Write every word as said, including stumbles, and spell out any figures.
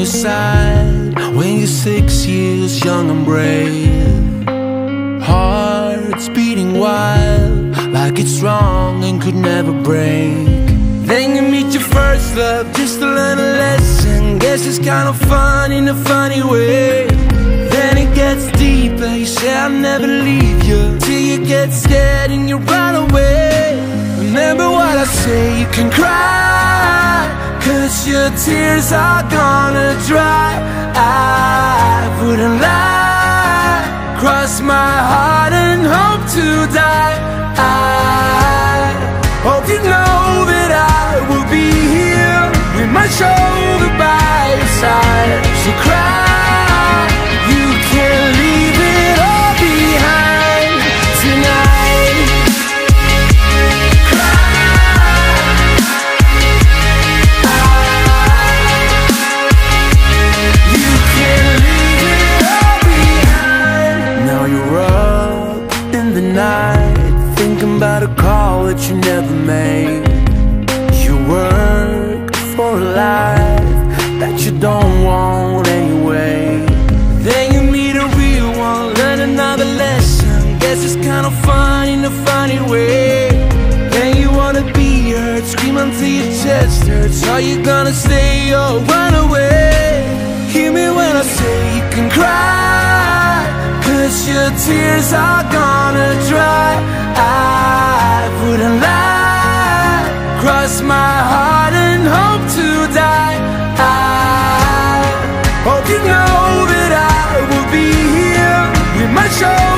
your side when you're six years young and brave. Heart's beating wild, like it's wrong and could never break. Then you meet your first love just to learn a lesson. Guess it's kind of fun in a funny way. Then it gets deeper, you say I'll never leave you, till you get scared and you run away. Remember what I say, you can cry, cause your tears are gonna dry. I wouldn't lie, cross my heart and hope to die. I hope you know that I will be here with my shoulder by your side. So cry, you can leave it all behind tonight. Night, thinking about a call that you never made. You work for a life that you don't want anyway. Then you meet a real one, learn another lesson. Guess it's kind of fun in a funny way. Then you wanna be hurt, scream until your chest hurts. Are you gonna stay or run away? Hear me when I say you can cry, cause your tears are gonna dry. I wouldn't lie, cross my heart and hope to die. I hope you know that I will be here with my shoulder.